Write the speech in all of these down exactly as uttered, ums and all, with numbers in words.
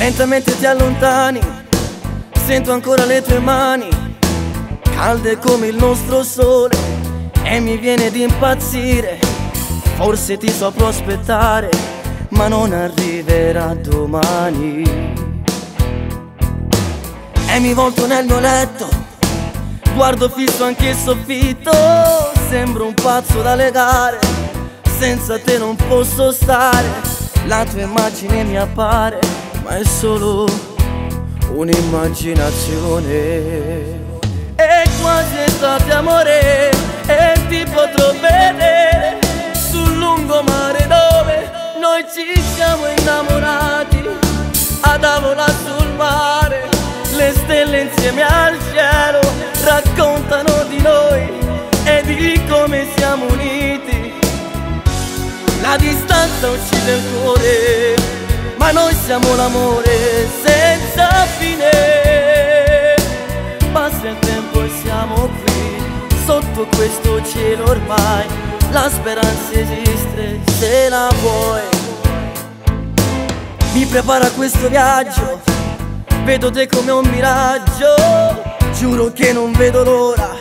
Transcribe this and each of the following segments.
Lentamente ti allontani, sento ancora le tue mani, calde come il nostro sole, e mi viene di impazzire. Forse ti so prospettare, ma non arriverà domani. E mi volto nel mio letto, guardo fisso anche il soffitto, sembro un pazzo da legare, senza te non posso stare. La tua immagine mi appare, ma è solo un'immaginazione. E quasi estate amore, e ti potrò vedere sul lungomare dove noi ci siamo innamorati. Ad Avola sul mare, le stelle insieme al cielo raccontano di noi e di come siamo uniti. La distanza uccide il cuore, ma noi siamo l'amore senza fine. Passa il tempo e siamo qui, sotto questo cielo ormai. La speranza esiste se la vuoi. Mi prepara questo viaggio, vedo te come un miraggio. Giuro che non vedo l'ora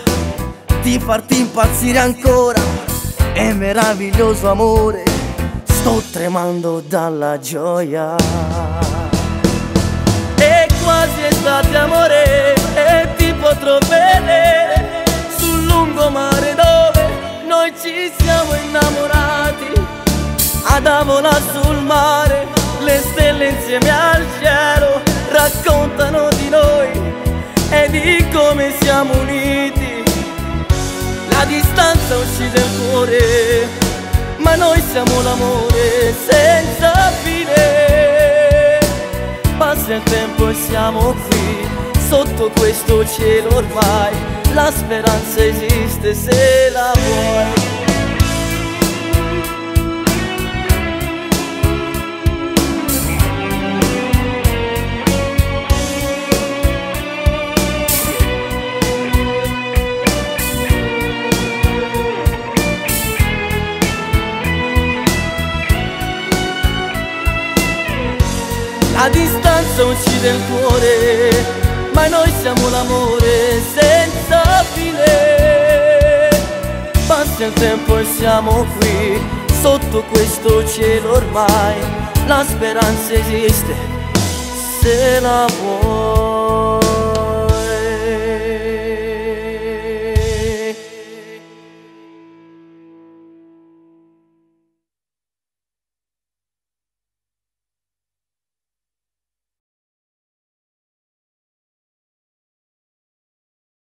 di farti impazzire ancora. È meraviglioso amore, sto tremando dalla gioia. E quasi estate amore, e ti potrò vedere sul lungomare dove noi ci siamo innamorati. Ad Avola sul mare, le stelle insieme al cielo raccontano di noi e di come siamo uniti. La distanza uccide il cuore, ma noi siamo l'amore senza fine. Passa il tempo e siamo qui, sotto questo cielo ormai. La speranza esiste se la vuoi. La distanza uccide il cuore, ma noi siamo l'amore senza fine. Passa il tempo e siamo qui, sotto questo cielo ormai. La speranza esiste se la vuoi.